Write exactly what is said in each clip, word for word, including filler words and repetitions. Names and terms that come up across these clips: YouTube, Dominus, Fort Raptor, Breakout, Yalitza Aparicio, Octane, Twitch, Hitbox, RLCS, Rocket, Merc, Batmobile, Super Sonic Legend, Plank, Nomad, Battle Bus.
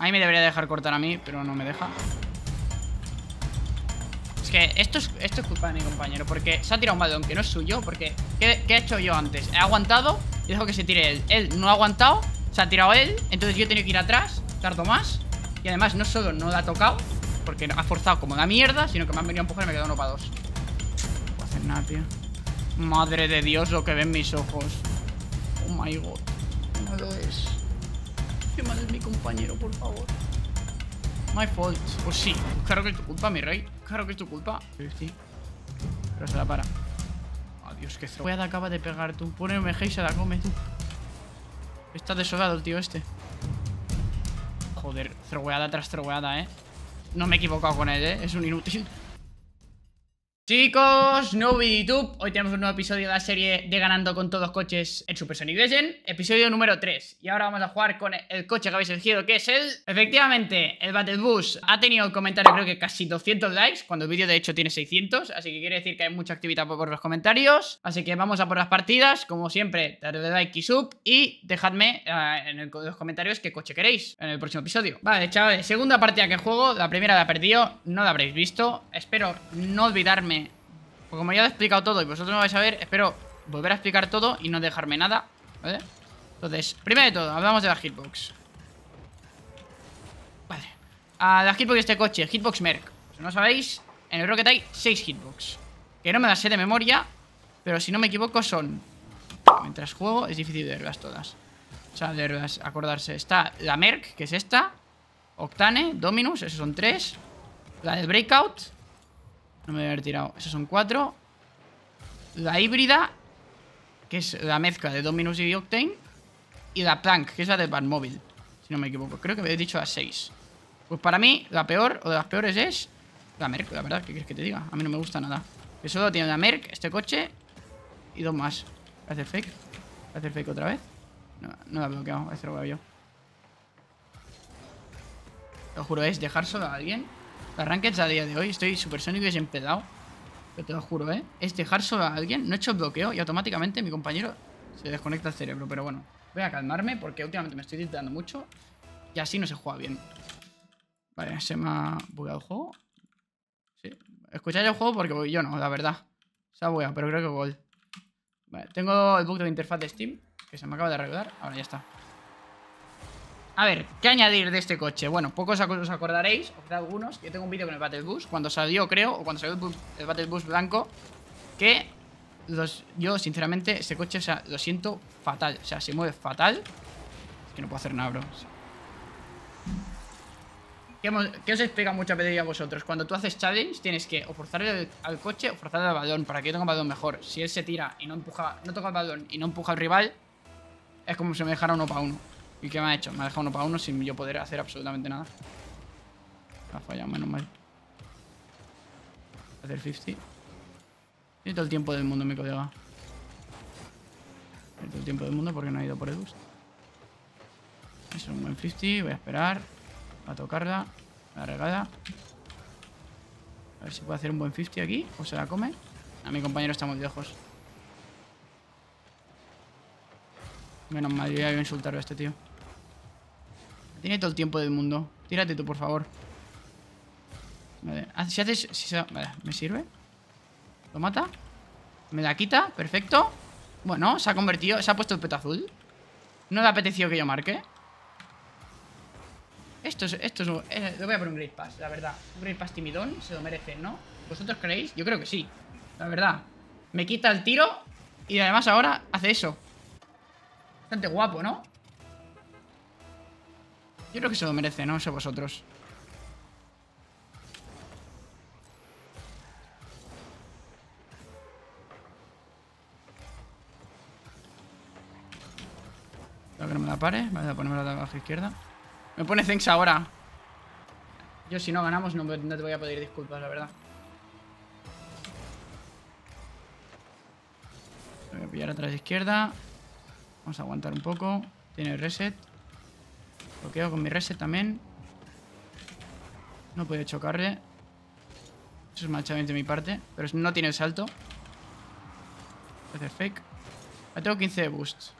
Ahí me debería dejar cortar a mí, pero no me deja. Es que esto es, esto es culpa de mi compañero, porque se ha tirado un balón que no es suyo. Porque, ¿qué, qué he hecho yo antes? He aguantado y dejo que se tire él. Él no ha aguantado, se ha tirado él. Entonces yo he tenido que ir atrás, tardo más. Y además no solo no la ha tocado, porque ha forzado como la mierda, sino que me han venido a empujar y me he quedado uno para dos. No puedo hacer nada, tío. Madre de Dios, lo que ven mis ojos. Oh my god. Malo es. Qué mal es mi compañero, por favor. My fault. Pues sí, claro que es tu culpa, mi rey. Claro que es tu culpa. Sí. Pero se la para. Adiós, qué zorro. Voy acaba de pegar tú. Pone un M G y se la come tú. Está desogado el tío este. Joder, trogueada tras trogueada, eh. No me he equivocado con él, eh. Es un inútil. Chicos, nuevo vídeo YouTube. Hoy tenemos un nuevo episodio de la serie de Ganando con todos coches en Super Sonic Legend. Episodio número tres. Y ahora vamos a jugar con el coche que habéis elegido, que es el... Efectivamente, el Battle Bus ha tenido un comentario, creo que casi doscientos likes, cuando el vídeo de hecho tiene seiscientos. Así que quiere decir que hay mucha actividad por los comentarios. Así que vamos a por las partidas. Como siempre, dadle like y sub. Y dejadme uh, en el, los comentarios qué coche queréis en el próximo episodio. Vale, chavales, segunda partida que juego. La primera la he perdido, no la habréis visto. Espero no olvidarme. Porque como ya lo he explicado todo y vosotros no vais a ver, espero volver a explicar todo y no dejarme nada, ¿vale? Entonces, primero de todo, hablamos de la hitbox. Vale. A la hitbox de este coche, hitbox Merc. Si no sabéis, en el Rocket hay seis hitbox. Que no me las sé de memoria, pero si no me equivoco son... Mientras juego es difícil leerlas todas. O sea, leerlas, acordarse. Está la Merc, que es esta. Octane, Dominus, esos son tres. La del Breakout... No me voy a haber tirado. Esos son cuatro. La híbrida, que es la mezcla de Dominus y Octane. Y la Plank, que es la de Batmobile. Si no me equivoco. Creo que me he dicho las seis. Pues para mí, la peor o de las peores es la Merc, la verdad. ¿Qué quieres que te diga? A mí no me gusta nada. Que solo tiene la Merc, este coche. Y dos más. ¿Voy a hacer fake? ¿Voy a hacer fake otra vez? No, no la he bloqueado. A veces lo veo yo. Lo juro, es dejar solo a alguien. Los rankings a día de hoy, estoy Super Sonic Legend pedado. Pero te lo juro, ¿eh? Es dejar solo a alguien, no he hecho el bloqueo y automáticamente mi compañero se desconecta el cerebro. Pero bueno, voy a calmarme porque últimamente me estoy tilteando mucho y así no se juega bien. Vale, se me ha bugueado el juego. Sí, escucháis el juego porque yo no, la verdad. Se ha bugueado, pero creo que gol. Vale, tengo el bug de la interfaz de Steam que se me acaba de arreglar. Ahora ya está. A ver, ¿qué añadir de este coche? Bueno, pocos os acordaréis, o quizá algunos. Yo tengo un vídeo con el Battle Bus, cuando salió, creo, o cuando salió el Battle Bus blanco, que los, yo, sinceramente, este coche, o sea, lo siento fatal. O sea, se mueve fatal. Es que no puedo hacer nada, bro. ¿Qué, hemos, qué os explica muchas veces a vosotros? Cuando tú haces challenge, tienes que o forzarle al coche o forzarle al balón, para que yo tenga un balón mejor. Si él se tira y no empuja, no toca el balón y no empuja al rival, es como si me dejara uno para uno. ¿Y qué me ha hecho? Me ha dejado uno para uno sin yo poder hacer absolutamente nada. Ha fallado, menos mal. Hacer cincuenta. Tiene todo el tiempo del mundo, mi colega. Tiene todo el tiempo del mundo porque no ha ido por el bus. Eso es un buen cincuenta. Voy a esperar. Voy a tocarla. La regada. A ver si puedo hacer un buen cincuenta aquí. O se la come. A mi compañero está muy lejos. Menos mal, yo ya voy a insultarlo a este tío. Tiene todo el tiempo del mundo. Tírate tú, por favor. Vale, si haces... Si, vale, ¿me sirve? ¿Lo mata? ¿Me la quita? Perfecto. Bueno, se ha convertido... Se ha puesto el peto azul. No le ha apetecido que yo marque. Esto es... Esto es eh, le voy a poner un Great Pass, la verdad. Un Great Pass timidón, se lo merece, ¿no? ¿Vosotros creéis? Yo creo que sí. La verdad. Me quita el tiro y además ahora hace eso. Bastante guapo, ¿no? Yo creo que se lo merece, no sé vosotros. Espero que no me la pare. Vale, voy a ponerme la abajo izquierda. Me pone thanks ahora. Yo si no ganamos no, no te voy a pedir disculpas, la verdad. Voy a pillar atrás de izquierda. Vamos a aguantar un poco. Tiene el reset. Bloqueo con mi reset también. No puede chocarle. Eso es mal challenge de mi parte. Pero no tiene el salto. Voy a hacer fake. Ya tengo quince de boost.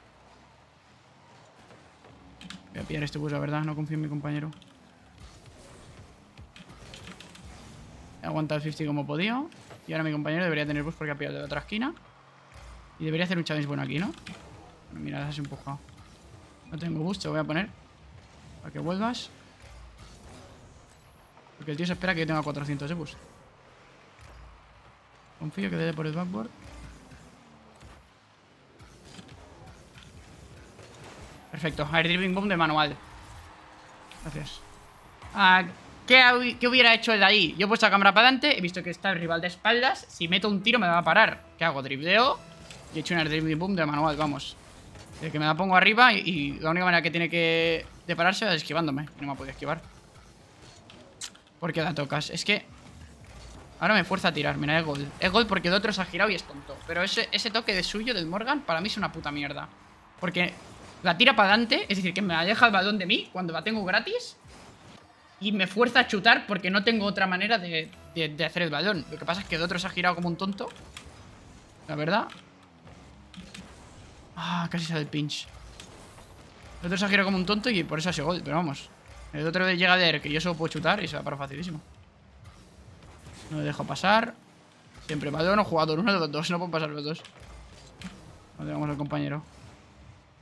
Voy a pillar este boost, la verdad. No confío en mi compañero. He aguantado el cincuenta como podía. Y ahora mi compañero debería tener bus porque ha pillado de la otra esquina. Y debería hacer un challenge bueno aquí, ¿no? Bueno, mira, las has empujado. No tengo bus, te lo voy a poner. Para que vuelvas. Porque el tío se espera que yo tenga cuatrocientos de bus. Confío que dé por el backboard. Perfecto, airdripping bomb de manual. Gracias. Ah, ¿qué, ¿Qué hubiera hecho el de ahí? Yo he puesto la cámara para adelante, he visto que está el rival de espaldas. Si meto un tiro me va a parar. ¿Qué hago? Dribleo. Y he hecho un airdripping bomb de manual, vamos. De que me la pongo arriba y, y la única manera que tiene que de pararse es esquivándome. No me ha podido esquivar. ¿Por qué la tocas? Es que ahora me fuerza a tirar, mira, es gol. Es gol porque el otro se ha girado y es tonto. Pero ese, ese toque de suyo del Morgan para mí es una puta mierda. Porque la tira para adelante, es decir, que me aleja el balón de mí cuando la tengo gratis. Y me fuerza a chutar porque no tengo otra manera de, de, de hacer el balón. Lo que pasa es que el otro se ha girado como un tonto. La verdad. Ah, casi sale el pinch. El otro se ha girado como un tonto y por eso ha sido gol, pero vamos. El otro llega de air, que yo solo puedo chutar y se va para facilísimo. No le dejo pasar. Siempre balón o jugador, uno de los dos. No puedo pasar los dos. No tenemos al compañero.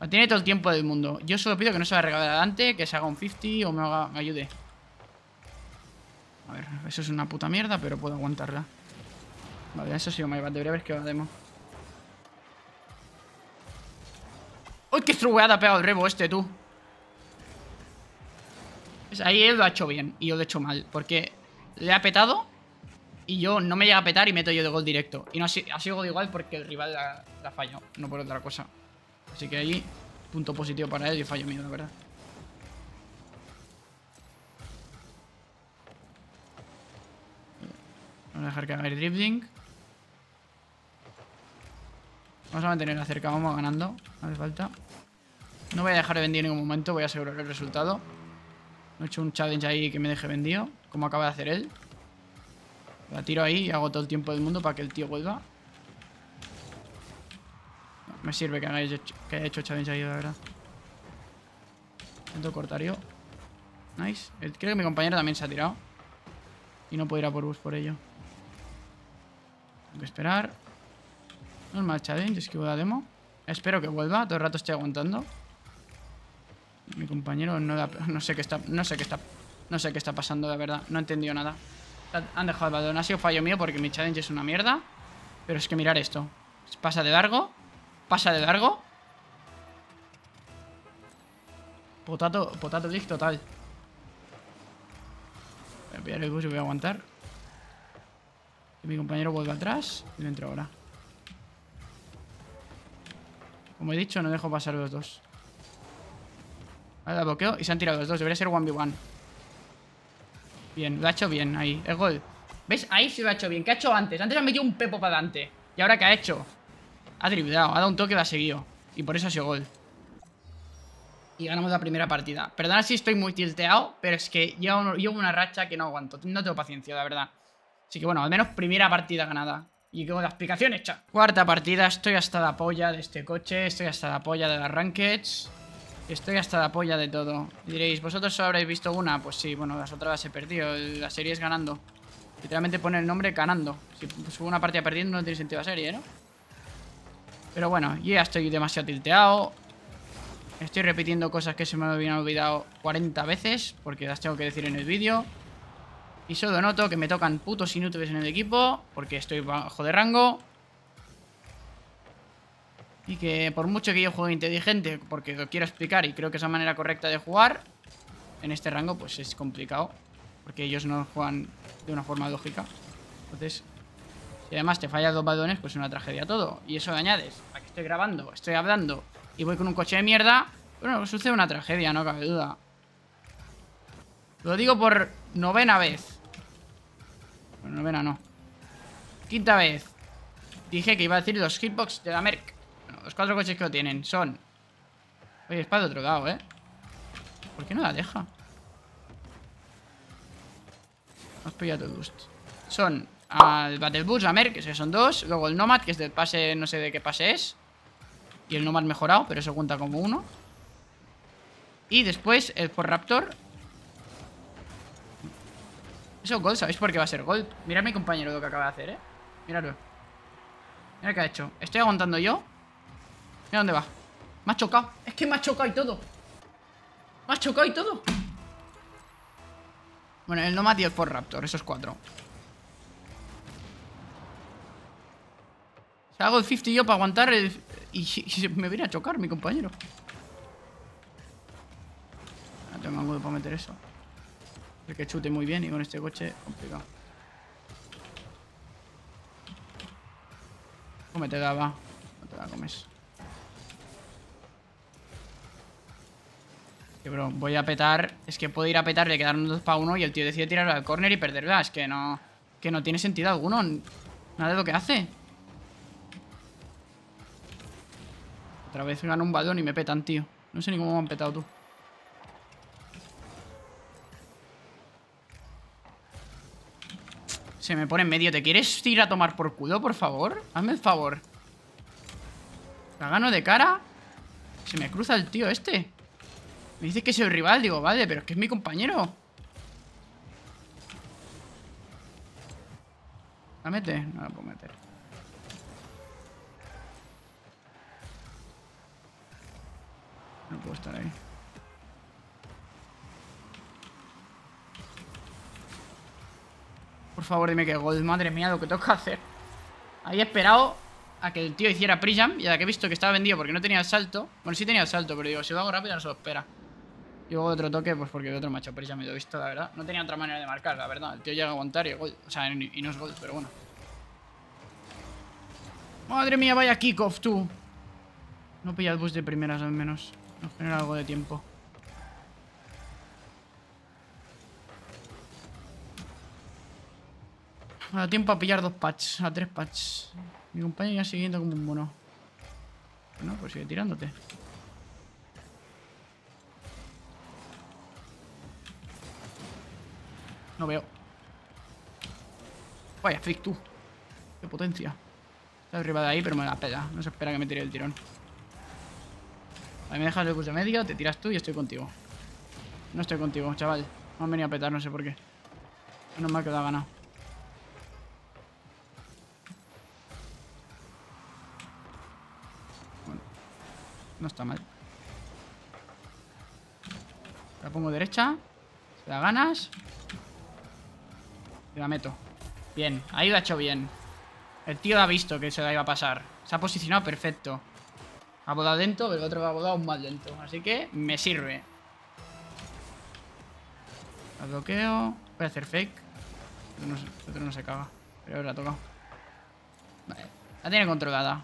Tiene todo el tiempo del mundo. Yo solo pido que no se vaya a regalar adelante, que se haga un cincuenta o me, haga, me ayude. A ver, eso es una puta mierda, pero puedo aguantarla. Vale, eso sí, my bad. Debería haber esquivado la demo. ¡Uy, qué trubeada ha pegado el rebo este, tú! Pues ahí él lo ha hecho bien y yo lo he hecho mal. Porque le ha petado y yo no me llega a petar y meto yo de gol directo. Y no ha sido, ha sido gol igual porque el rival la, la falló, no por otra cosa. Así que ahí, punto positivo para él y fallo mío, la verdad. Vamos a dejar que haga el dribbling. Vamos a mantenerla cerca, vamos ganando. No hace falta. No voy a dejar de vendir en ningún momento, voy a asegurar el resultado. No he hecho un challenge ahí que me deje vendido, como acaba de hacer él. La tiro ahí y hago todo el tiempo del mundo para que el tío vuelva. Me sirve que haya hecho, que haya hecho challenge ahí, la verdad. Intento cortar yo. Nice. Creo que mi compañero también se ha tirado. Y no puedo ir a por bus por ello. Tengo que esperar. Normal challenge, esquivo la demo. Espero que vuelva, todo el rato estoy aguantando. Mi compañero no, da, no sé qué está. No sé qué está. No sé qué está pasando, la verdad. No he entendido nada. Han dejado el balón. Ha sido fallo mío porque mi challenge es una mierda. Pero es que mirar esto. Pasa de largo. Pasa de largo. Potato, potato dig total. Voy a pillar el bus y voy a aguantar. Que mi compañero vuelva atrás. Y le entro ahora. Como he dicho, no dejo pasar los dos. Ahora la bloqueo y se han tirado los dos. Debería ser uno contra uno. Bien, lo ha hecho bien ahí. El gol. ¿Ves? Ahí sí lo ha hecho bien. ¿Qué ha hecho antes? Antes ha metido un pepo para adelante. ¿Y ahora qué ha hecho? Ha driblado, ha dado un toque y la ha seguido. Y por eso ha sido gol. Y ganamos la primera partida. Perdona si estoy muy tilteado, pero es que llevo una racha que no aguanto. No tengo paciencia, la verdad. Así que bueno, al menos primera partida ganada. Y con la explicación hecha. Cuarta partida, estoy hasta la polla de este coche. Estoy hasta la polla de las rankeds. Estoy hasta la polla de todo. Y diréis, ¿vosotros solo habréis visto una? Pues sí, bueno, las otras las he perdido. La serie es ganando. Literalmente pone el nombre ganando. Si subo una partida perdiendo no tiene sentido la serie, ¿no? Pero bueno, ya estoy demasiado tilteado. Estoy repitiendo cosas que se me habían olvidado cuarenta veces. Porque las tengo que decir en el vídeo. Y solo noto que me tocan putos inútiles en el equipo. Porque estoy bajo de rango. Y que por mucho que yo juegue inteligente, porque lo quiero explicar y creo que es la manera correcta de jugar, en este rango pues es complicado. Porque ellos no juegan de una forma lógica. Entonces... y además te fallas dos balones, pues es una tragedia todo. Y eso lo añades a que estoy grabando, estoy hablando y voy con un coche de mierda. Bueno, sucede una tragedia, no cabe duda. Lo digo por novena vez. Bueno, novena no. Quinta vez. Dije que iba a decir los hitbox de la Merc. Bueno, los cuatro coches que lo tienen son... Oye, es para de otro lado, ¿eh? ¿Por qué no la deja? Has pillado el boost. Son... al Battle Bus, a Merc, que son dos. Luego el Nomad, que es del pase, no sé de qué pase es. Y el Nomad mejorado, pero eso cuenta como uno. Y después el Fort Raptor. Eso gold, ¿sabéis por qué va a ser gold? Mirad a mi compañero lo que acaba de hacer, ¿eh? Miradlo. Mirad lo que ha hecho. Estoy aguantando yo. Mira dónde va. Me ha chocado. Es que me ha chocado y todo. Me ha chocado y todo. Bueno, el Nomad y el Fort Raptor, esos cuatro. Hago el cincuenta yo para aguantar el... Y, y me viene a chocar mi compañero. No tengo ángulo para meter eso. El que chute muy bien y con este coche complicado. Come te daba. No te la comes. Que bro, voy a petar. Es que puedo ir a petar de quedarnos dos para uno y el tío decide tirar al córner y perderla. Es que no. Que no tiene sentido alguno. Nada de lo que hace. Otra vez gano un balón y me petan, tío. No sé ni cómo me han petado, tú. Se me pone en medio. ¿Te quieres ir a tomar por culo, por favor? Hazme el favor. La gano de cara. Se me cruza el tío este. Me dice que soy el rival. Digo, vale, pero es que es mi compañero. ¿La mete? No la puedo meter. No puedo estar ahí. Por favor, dime que gol. Madre mía, lo que tengo que hacer. Había esperado a que el tío hiciera pre-jump. Y a la que he visto que estaba vendido porque no tenía el salto. Bueno, sí tenía el salto, pero digo, si lo hago rápido no se lo espera. Y luego otro toque, pues porque el otro macho pre-jump y lo he visto, la verdad. No tenía otra manera de marcar, la verdad. El tío llega a aguantar y gol. O sea, y no es gol, pero bueno. Madre mía, vaya kickoff, tú. No pilla el bus de primeras, al menos. Nos genera algo de tiempo. Me da tiempo a pillar dos patches, a tres patches. Mi compañero ya siguiendo como un mono. Bueno, pues sigue tirándote. No veo. Vaya, freak tú. Qué potencia. Está arriba de ahí, pero me la pela. No se espera que me tire el tirón. Ahí me dejas el bus de medio, te tiras tú y estoy contigo. No estoy contigo, chaval. Me han venido a petar, no sé por qué. Menos mal que lo ha ganado. Bueno, no está mal. La pongo derecha. Se la ganas. Y la meto. Bien, ahí lo ha hecho bien. El tío ha visto que se la iba a pasar. Se ha posicionado perfecto. Ha volado lento, pero el otro ha volado aún más lento. Así que me sirve. La bloqueo. Voy a hacer fake. El otro, no, el otro no se caga. Pero la ha tocado. Vale. La tiene controlada.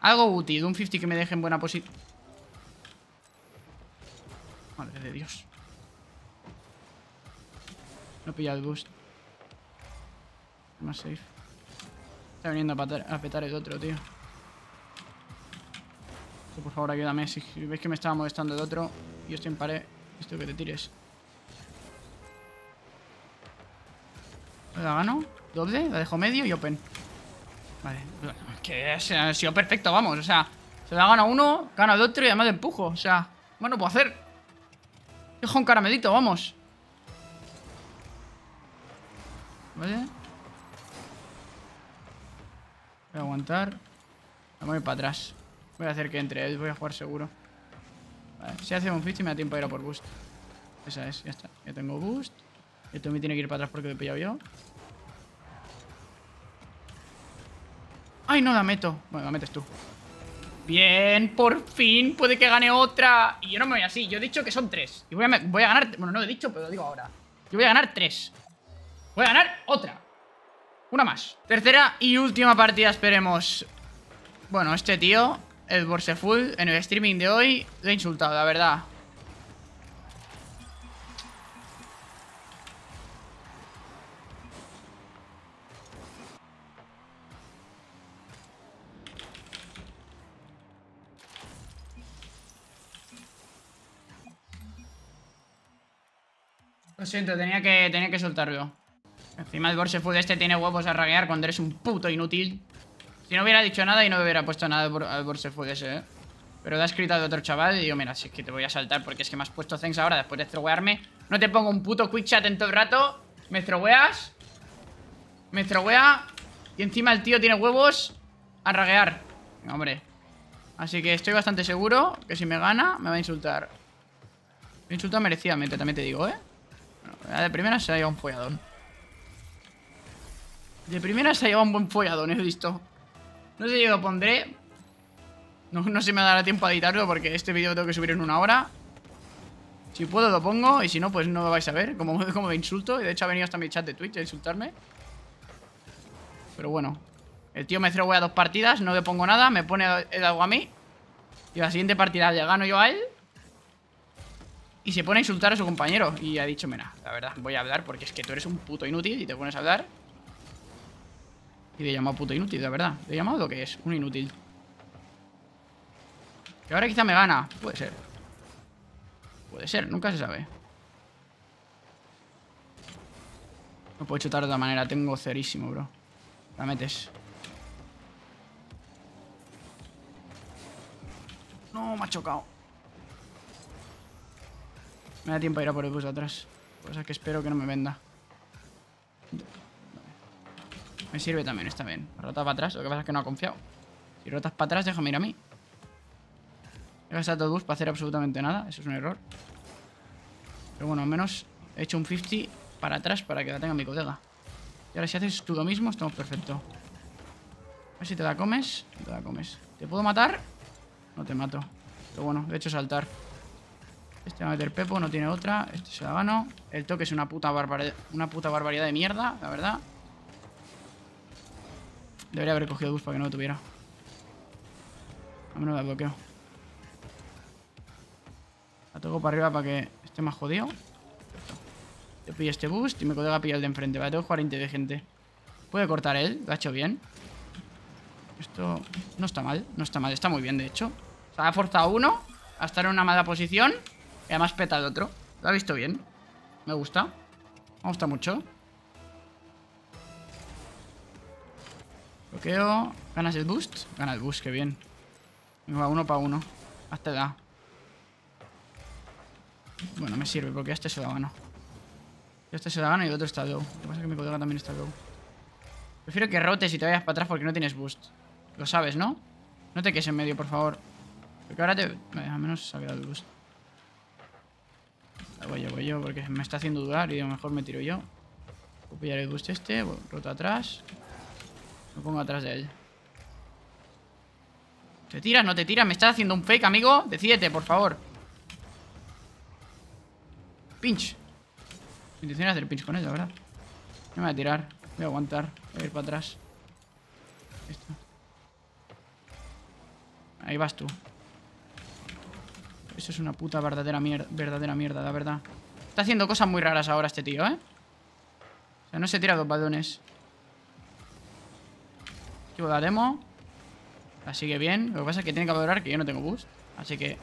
Algo útil. Un cincuenta que me deje en buena posición. Madre de Dios. No he pillado el boost. Más safe. Está viniendo a, patar, a petar el otro, tío. Por favor, ayúdame. Si veis que me estaba molestando el otro, yo estoy en pared. Esto que te tires. La gano. Doble. La dejo medio y open. Vale. Que ha sido perfecto, vamos. O sea, se la gana uno, gana el otro y además le empujo. O sea, bueno, puedo hacer. Dejo un caramelito, vamos. Vale. Voy a aguantar. Me voy para atrás. Voy a hacer que entre él, voy a jugar seguro. Vale, si hace un cincuenta me da tiempo a ir a por boost. Esa es, ya está. Ya tengo boost. Esto me tiene que ir para atrás porque lo he pillado yo. ¡Ay, no la meto! Bueno, la metes tú. ¡Bien! ¡Por fin! ¡Puede que gane otra! Y yo no me voy así, yo he dicho que son tres. Y voy a, voy a ganar... Bueno, no lo he dicho, pero lo digo ahora. Yo voy a ganar tres. Voy a ganar otra. Una más. Tercera y última partida, esperemos. Bueno, este tío... El Borseful en el streaming de hoy lo he insultado, la verdad. Lo siento, tenía que, tenía que soltarlo. Encima el Borseful este tiene huevos a raguear cuando eres un puto inútil. Si no hubiera dicho nada y no me hubiera puesto nada al Borseful ese, ¿eh? Pero lo ha escrito al otro chaval y digo, mira, si es que te voy a saltar porque es que me has puesto thanks ahora después de estroguearme. No te pongo un puto quick chat en todo el rato Me estrogueas. Me estroguea. Y encima el tío tiene huevos a raguear. No, hombre. Así que estoy bastante seguro que si me gana me va a insultar. Me insulta merecidamente, también te digo, ¿eh? Bueno, de primera se ha llevado un folladón. De primera se ha llevado un buen folladón, he visto. No sé si lo pondré. No, no se me dará tiempo a editarlo porque este vídeo lo tengo que subir en una hora. Si puedo lo pongo y si no, pues no lo vais a ver. Como, como me insulto. Y de hecho ha venido hasta mi chat de Twitch a insultarme. Pero bueno. El tío me throwea dos partidas, no le pongo nada. Me pone el algo a mí. Y la siguiente partida le gano yo a él. Y se pone a insultar a su compañero. Y ha dicho, mira, la verdad, voy a hablar porque es que tú eres un puto inútil y te pones a hablar. Y le he llamado puto inútil, la verdad. Le he llamado lo que es, un inútil. Que ahora quizá me gana. Puede ser. Puede ser, nunca se sabe. No puedo chutar de otra manera. Tengo cerísimo, bro. La metes. No, me ha chocado. Me da tiempo a ir a por el bus de atrás. Cosa que espero que no me venda. Me sirve también, está bien. Rotas para atrás, lo que pasa es que no ha confiado. Si rotas para atrás, déjame ir a mí. He gastado el bus para hacer absolutamente nada. Eso es un error. Pero bueno, al menos he hecho un cincuenta para atrás para que la tenga mi colega. Y ahora si haces tú lo mismo, estamos perfecto. A ver si te la comes. Te la comes. ¿Te puedo matar? No te mato. Pero bueno, de hecho saltar. Este va a meter Pepo, no tiene otra. Este se la gano. El toque es una puta barbaridad. Una puta barbaridad de mierda, la verdad. Debería haber cogido el bus para que no lo tuviera. A menos la bloqueo. La toco para arriba para que esté más jodido. Yo pillo este boost y mi colega pilla el de enfrente. Vale, tengo que jugar inteligente. Puede cortar él, lo ha hecho bien. Esto no está mal, no está mal. Está muy bien, de hecho. O sea, ha forzado uno a estar en una mala posición. Y además peta el otro. Lo ha visto bien. Me gusta. Me gusta mucho. Bloqueo. ¿Ganas el boost? Gana el boost, qué bien. Va uno para uno. Hasta da. Bueno, me sirve porque a este se lo gano. Yo este se lo gano y el otro está low. Lo que pasa es que mi colega también está low. Prefiero que rotes y te vayas para atrás porque no tienes boost. Lo sabes, ¿no? No te quedes en medio, por favor. Porque ahora te... Vale, al menos se ha quedado el boost. Ahora voy yo, voy yo, porque me está haciendo dudar y a lo mejor me tiro yo. Voy a pillar el boost este, roto atrás. Lo pongo atrás de él. ¿Te tiras? ¿No te tiras? ¿Me estás haciendo un fake, amigo? Decídete, por favor. Pinch. Mi intención era hacer pinch con él, la verdad. No me voy a tirar. Voy a aguantar. Voy a ir para atrás. Esto. Ahí vas tú. Eso es una puta verdadera mierda. Verdadera mierda, la verdad. Está haciendo cosas muy raras ahora este tío, ¿eh? O sea, no se tira dos balones. Yo la demo. La sigue bien. Lo que pasa es que tiene que valorar que yo no tengo boost. Así que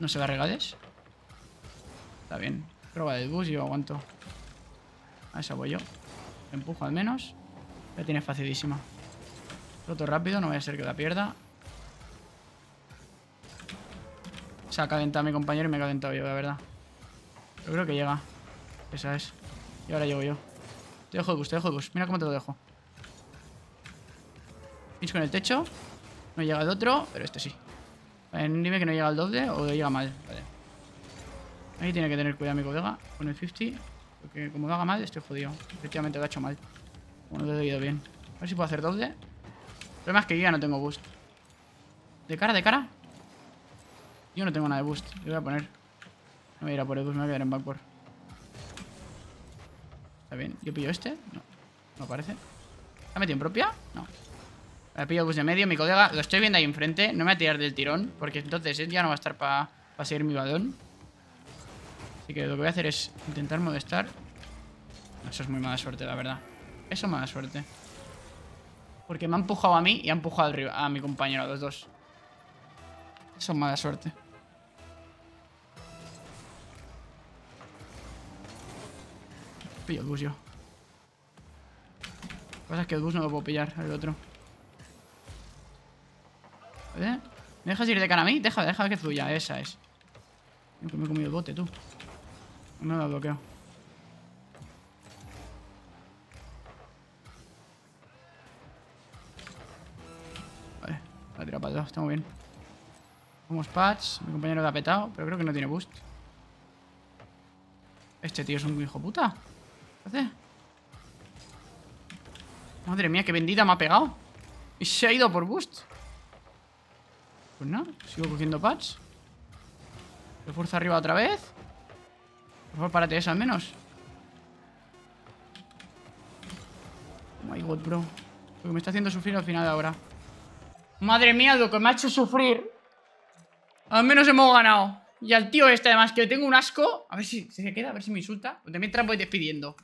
no se la regales. Está bien. Prueba del bus y yo aguanto. A eso voy yo. Empujo al menos. La tiene facilísima. Roto rápido, no vaya a ser que la pierda. Se ha calentado mi compañero y me he calentado yo, la verdad. Yo creo que llega. Esa es. Y ahora llego yo. Te dejo el bus, te dejo el bus. Mira cómo te lo dejo. Pinch con el techo. No llega el otro, pero este sí. Vale, dime que no llega el doble o llega mal. Vale. Ahí tiene que tener cuidado mi colega con el cincuenta. Porque como lo haga mal, estoy jodido. Efectivamente lo ha hecho mal. Bueno, lo he ido bien. A ver si puedo hacer doble. El problema es que yo ya no tengo boost. ¿De cara, de cara? Yo no tengo nada de boost. Yo voy a poner. No voy a ir a por el boost, me voy a quedar en backward. Está bien. ¿Yo pillo este? No. No aparece. ¿La metí en propia? No. Me pillo el boost de medio. Mi colega, lo estoy viendo ahí enfrente. No me voy a tirar del tirón. Porque entonces él ya no va a estar para pa seguir mi balón. Así que lo que voy a hacer es intentar molestar. Eso es muy mala suerte, la verdad. Eso es mala suerte. Porque me ha empujado a mí y ha empujado a mi compañero, a los dos. Eso es mala suerte. Pillo el bus yo. Lo que pasa es que el bus no lo puedo pillar, el otro. ¿Vale? ¿Me dejas ir de cara a mí? Deja, deja que fluya, esa es. Me he comido el bote, tú. No me lo bloqueo. verdad, está muy bien. Vamos, patch. Mi compañero lo ha petado, pero creo que no tiene boost. Este tío es un hijo puta. ¿Qué hace? Madre mía, qué bendita me ha pegado. Y se ha ido por boost. Pues no, sigo cogiendo patch. Refuerza arriba otra vez. Por favor, párate eso al menos. Oh my god, bro. Lo que me está haciendo sufrir al final de ahora. Madre mía, lo que me ha hecho sufrir. Al menos hemos ganado. Y al tío este, además, que tengo un asco. A ver si se queda, a ver si me insulta. También te voy despidiendo.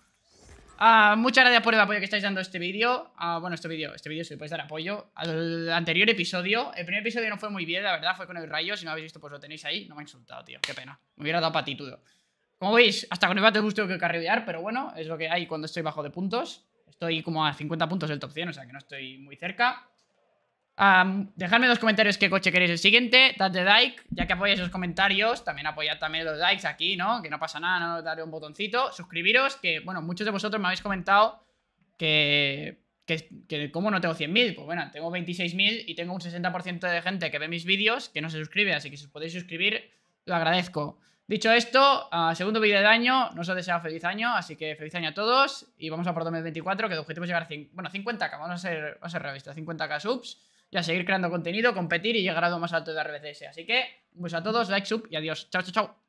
Ah, muchas gracias por el apoyo que estáis dando a este vídeo. Ah, bueno, este vídeo, este vídeo si le podéis dar apoyo al anterior episodio. El primer episodio no fue muy bien, la verdad, fue con el rayo. Si no lo habéis visto, pues lo tenéis ahí. No me ha insultado, tío, qué pena, me hubiera dado patitudo. Como veis, hasta con el Battle Bus tengo que carrear, pero bueno, es lo que hay cuando estoy bajo de puntos. Estoy como a cincuenta puntos del top cien, o sea que no estoy muy cerca. Um, dejadme en los comentarios qué coche queréis el siguiente. Dadle like, ya que apoyáis los comentarios. También apoyad también los likes aquí, ¿no? Que no pasa nada, no darle un botoncito. Suscribiros, que, bueno, muchos de vosotros me habéis comentado que, que, que ¿cómo no tengo cien mil? Pues bueno, tengo veintiséis mil y tengo un sesenta por ciento de gente que ve mis vídeos que no se suscribe, así que si os podéis suscribir, lo agradezco. Dicho esto, uh, segundo vídeo del año, no os he deseado feliz año, así que feliz año a todos. Y vamos a por dos mil veinticuatro, que el objetivo es llegar a bueno, cincuenta K, vamos a ser, vamos a ser realistas, cincuenta K subs. Y a seguir creando contenido, competir y llegar a lo más alto de R L C S. Así que, pues a todos, like, sub y adiós. Chao, chao, chao.